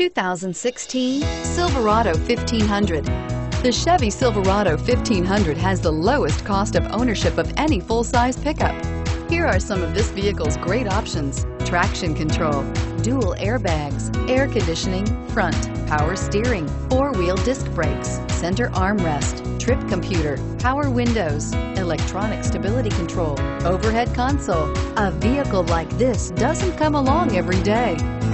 2016 Silverado 1500. The Chevy Silverado 1500 has the lowest cost of ownership of any full-size pickup. Here are some of this vehicle's great options: traction control, dual airbags, air conditioning, front, power steering, four-wheel disc brakes, center armrest, trip computer, power windows, electronic stability control, overhead console. A vehicle like this doesn't come along every day.